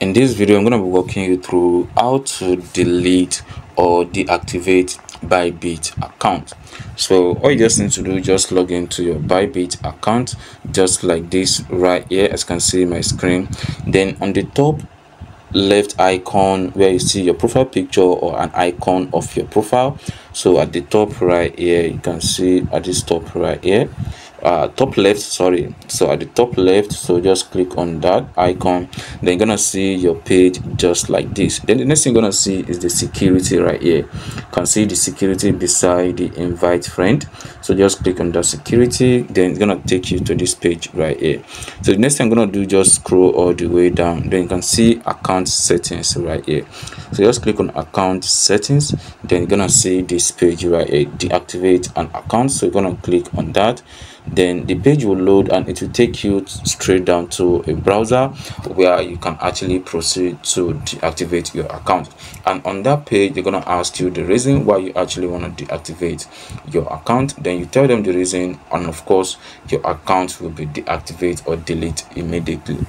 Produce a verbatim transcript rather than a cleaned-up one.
In this video, I'm going to be walking you through how to delete or deactivate Bybit account. So all you just need to do, just log into your Bybit account just like this right here, as you can see my screen. Then on the top left icon where you see your profile picture or an icon of your profile, so at the top right here, you can see at this top right here, uh top left sorry so at the top left, so just click on that icon. Then you're gonna see your page just like this. Then the next thing you're gonna see is the security right here. You can see the security beside the invite friend, so just click on that security. Then it's gonna take you to this page right here. So the next thing I'm gonna do, just scroll all the way down. Then you can see account settings right here, so just click on account settings. Then you're gonna see this page right here, deactivate an account, so you're gonna click on that. Then the page will load and it will take you straight down to a browser where you can actually proceed to deactivate your account. And on that page, they're going to ask you the reason why you actually want to deactivate your account. Then you tell them the reason, and of course your account will be deactivated or deleted immediately.